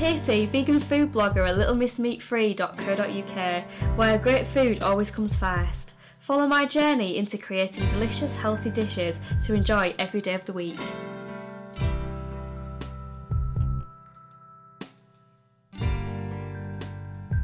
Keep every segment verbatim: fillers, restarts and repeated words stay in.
Katie, vegan food blogger at little miss meat free dot co dot U K, where great food always comes first. Follow my journey into creating delicious, healthy dishes to enjoy every day of the week.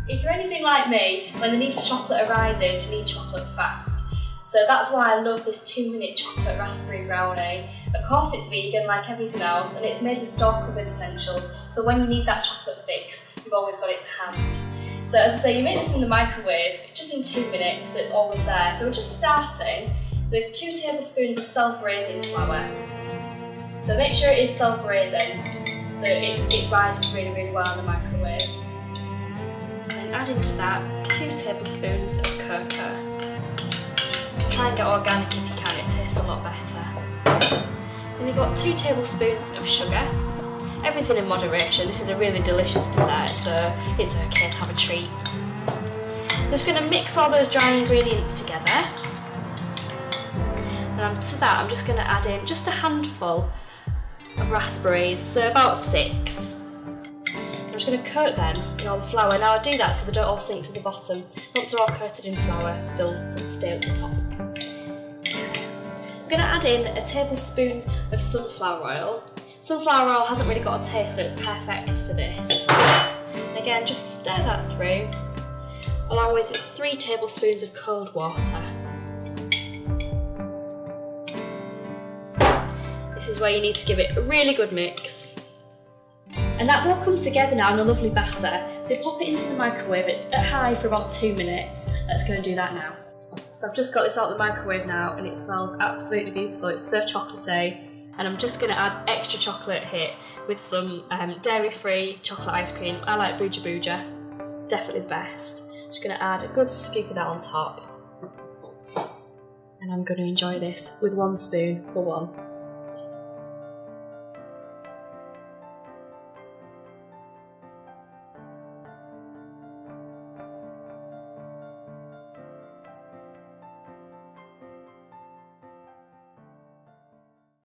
If you're anything like me, when the need for chocolate arises, you need chocolate fast. So that's why I love this two minute chocolate raspberry brownie. Of course it's vegan like everything else, and it's made with store-cupboard essentials, so when you need that chocolate fix, you've always got it to hand. So as I say, you make this in the microwave, just in two minutes, so it's always there. So we're just starting with two tablespoons of self-raising flour. So make sure it is self-raising, so it, it rises really, really well in the microwave. And add into that two tablespoons of cocoa. Try and get organic if you can, it tastes a lot better. Then you've got two tablespoons of sugar. Everything in moderation, this is a really delicious dessert, so it's okay to have a treat. So I'm just going to mix all those dry ingredients together. And to that I'm just going to add in just a handful of raspberries, so about six. I'm just going to coat them in all the flour. Now I do that so they don't all sink to the bottom. Once they're all coated in flour, they'll, they'll stay at the top. I'm going to add in a tablespoon of sunflower oil. Sunflower oil hasn't really got a taste, so it's perfect for this. And again, just stir that through, along with three tablespoons of cold water. This is where you need to give it a really good mix. And that's all come together now in a lovely batter. So pop it into the microwave at high for about two minutes. Let's go and do that now. So I've just got this out of the microwave now, and it smells absolutely beautiful. It's so chocolatey. And I'm just going to add extra chocolate here with some um, dairy-free chocolate ice cream. I like Booja Booja. It's definitely the best. I'm just going to add a good scoop of that on top. And I'm going to enjoy this with one spoon for one.